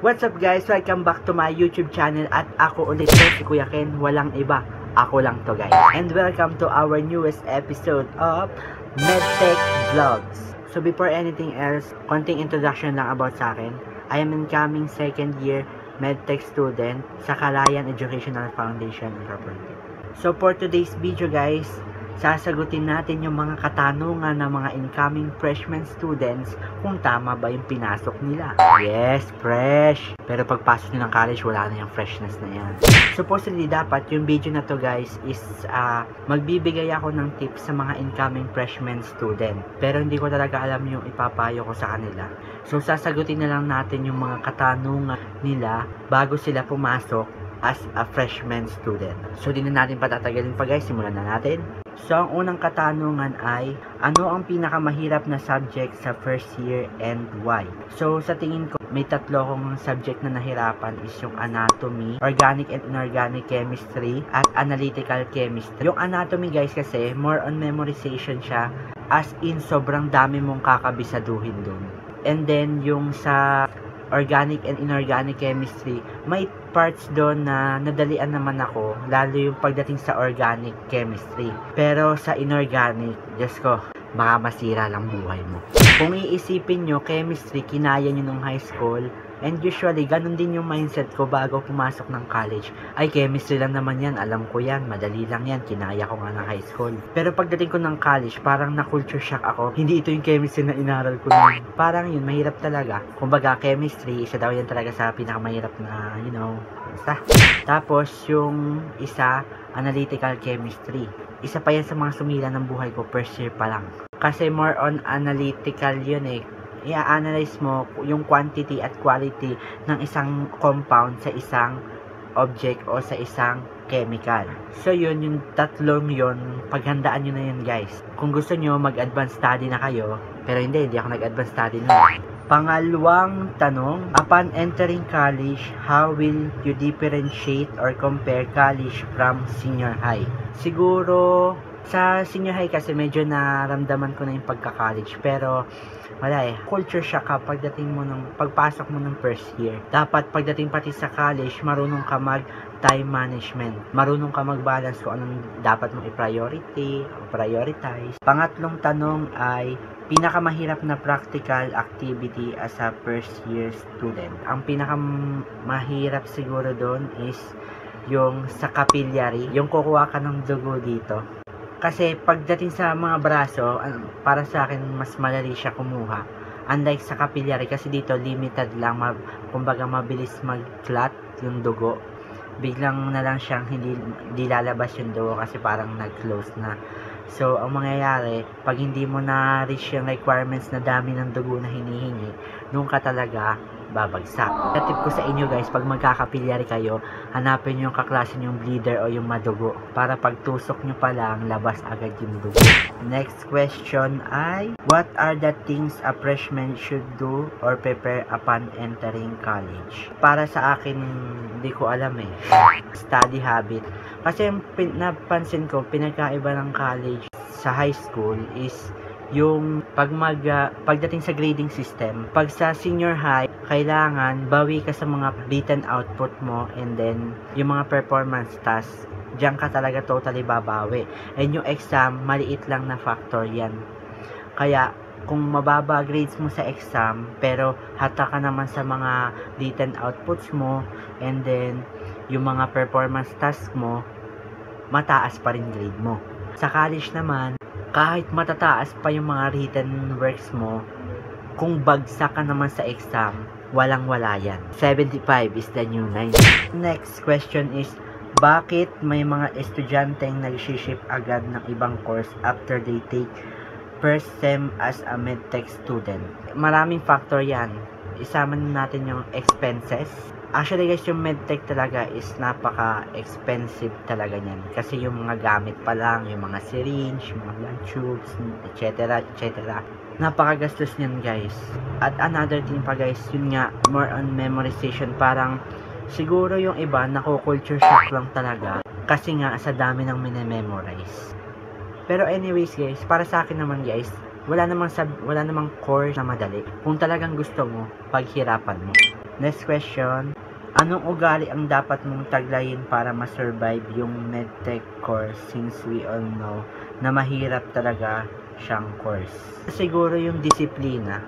What's up guys? Welcome back to my YouTube channel at ako ulit si Kuya Ken, walang iba, ako lang to guys. And welcome to our newest episode of MedTech Vlogs. So before anything else, konting introduction lang about sa akin. I am incoming second year MedTech student sa Kalayaan Educational Foundation, Inc. So for today's video guys, sasagutin natin yung mga katanungan ng mga incoming freshman students kung tama ba yung pinasok nila. Yes, fresh! Pero pagpasok nyo ng college, wala na yung freshness na yan. Supposedly, dapat yung video na to guys is magbibigay ako ng tips sa mga incoming freshman student. Pero hindi ko talaga alam yung ipapayo ko sa kanila. So, sasagutin na lang natin yung mga katanungan nila bago sila pumasok as a freshman student. So, di na natin patatagalin pa guys. Simulan na natin. So, ang unang katanungan ay, ano ang pinakamahirap na subject sa first year and why? So, sa tingin ko, may tatlo akong subject na nahirapan is yung anatomy, organic and inorganic chemistry, at analytical chemistry. Yung anatomy guys kasi, more on memorization siya, as in sobrang dami mong kakabisaduhin dun. And then, yung sa organic and inorganic chemistry, may parts doon na nadalian naman ako, lalo yung pagdating sa organic chemistry. Pero sa inorganic, Diyos ko, baka masira lang buhay mo. Kung iisipin nyo, chemistry, kinaya nyo nung high school, and usually, ganun din yung mindset ko bago pumasok ng college. Ay, chemistry lang naman yan, alam ko yan, madali lang yan, kinaya ko nga ng high school. Pero pagdating ko ng college, parang na-culture shock ako. Hindi ito yung chemistry na inaral ko nun. Parang yun, mahirap talaga. Kumbaga, chemistry, isa daw yan talaga sa pinakamahirap na, you know, isa. Tapos, yung isa, analytical chemistry. Isa pa yan sa mga sumila ng buhay ko, first year pa lang. Kasi more on analytical yun eh. I-analyze mo yung quantity at quality ng isang compound sa isang object o sa isang chemical. So yun, yung tatlong yun, paghandaan nyo na yun guys. Kung gusto nyo, mag-advanced study na kayo, pero hindi ako nag-advanced study na. Pangalawang tanong, upon entering college, how will you differentiate or compare college from senior high? Siguro, sa senior high kasi medyo naramdaman ko na yung pagka-college, pero wala eh, culture shock ka pagdating mo ng pagpasok mo ng first year. Dapat pagdating pati sa college, marunong ka mag time management, marunong ka mag-balance kung anong dapat mong i-priority o prioritize. Pangatlong tanong ay, pinakamahirap na practical activity as a first year student. Ang pinakamahirap siguro doon is yung sa capillary, yung kukuha ka ng dugo dito. Kasi pagdating sa mga braso, para sa akin, mas madali siya kumuha. Unlike sa capillary, kasi dito limited lang, kumbaga mabilis mag-clot yung dugo. Biglang na lang siyang hindi lalabas yung dugo kasi parang nag-close na. So, ang mangyayari, pag hindi mo na-reach yung requirements na dami ng dugo na hinihingi, doon ka talaga babagsak. At tip ko sa inyo guys, pag magkakapilyari kayo, hanapin yung kaklase yung bleeder o yung madugo para pagtusok nyo pa lang, labas agad yung dugo. Next question ay, what are the things a freshman should do or prepare upon entering college? Para sa akin, hindi ko alam eh. Study habit. Kasi yung napansin ko, pinagkaiba ng college sa high school is yung pagdating sa grading system. Pag sa senior high, kailangan bawi ka sa mga written output mo, and then yung mga performance tasks, diyan ka talaga totally babawi. And yung exam, maliit lang na factor yan. Kaya kung mababa grades mo sa exam, pero hata ka naman sa mga written outputs mo, and then yung mga performance tasks mo, mataas pa rin grade mo. Sa college naman, kahit matataas pa yung mga written works mo, kung bagsak ka naman sa exam, walang-wala yan. 75 is the new 90. Next question is, bakit may mga estudyanteng nag-shift agad ng ibang course after they take first sem as a medtech student? Maraming factor yan. Isama natin yung expenses. Actually guys, yung medtech talaga is napaka-expensive talaga niyan. Kasi yung mga gamit pa lang, yung mga syringe, mga blood tubes, etc. etc. Napakagastos niyan guys. At another thing pa guys, yun nga, more on memorization. Parang siguro yung iba, naku-culture shock lang talaga. Kasi nga, sa dami ng minememorize. Pero anyways guys, para sa akin naman guys, wala namang course na madali. Kung talagang gusto mo, paghirapan mo. Next question, anong ugali ang dapat mong taglayin para ma-survive yung MedTech course since we all know na mahirap talaga siyang course? Siguro yung disiplina.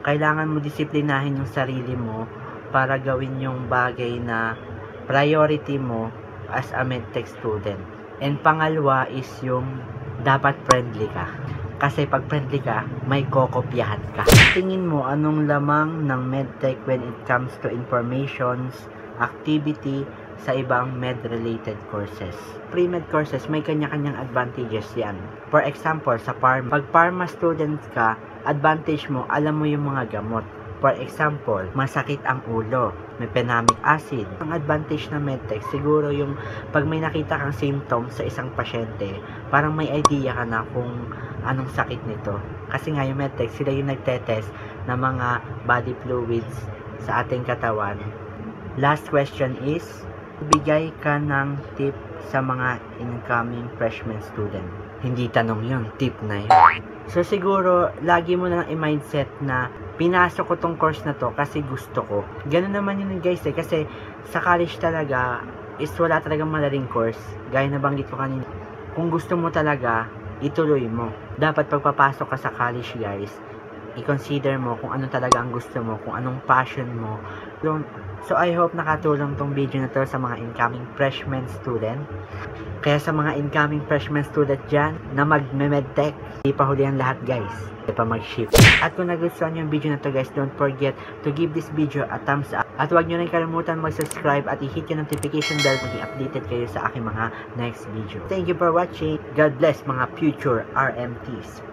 Kailangan mo disiplinahin yung sarili mo para gawin yung bagay na priority mo as a MedTech student. And pangalawa is yung dapat friendly ka. Kasi pag friendly ka, may kokopyahan ka. Tingin mo anong lamang ng MedTech when it comes to informations, activity, sa ibang med-related courses. Pre-med courses, may kanya-kanyang advantages yan. For example, sa pharma. Pag pharma student ka, advantage mo, alam mo yung mga gamot. For example, masakit ang ulo, may penamic acid. Ang advantage na MedTech, siguro yung pag may nakita kang symptoms sa isang pasyente, parang may idea ka na kung anong sakit nito. Kasi nga yung MedTech, sila yung nagtetest ng mga body fluids sa ating katawan. Last question is, bigay ka ng tip sa mga incoming freshman student. Hindi tanong yun, tip na yun. So siguro, lagi mo na lang i-mindset na pinasok ko tong course na to kasi gusto ko. Ganun naman yun guys eh, kasi sa college talaga is wala talagang malaring course. Gaya na banggit ko kanina, kung gusto mo talaga, ituloy mo. Dapat pagpapasok ka sa college guys, i-consider mo kung ano talaga ang gusto mo, kung anong passion mo. So I hope nakatulong tong video na to sa mga incoming freshman student. Kaya sa mga incoming freshman student dyan na mag-medtech, hindi pa huli ang lahat guys, hindi pa mag-shift. At kung nagustuhan nyo yung video na to guys, don't forget to give this video a thumbs up. At huwag nyo rin kalimutan mag-subscribe at i-hit yung notification bell maging updated kayo sa aking mga next video. Thank you for watching. God bless mga future RMTs.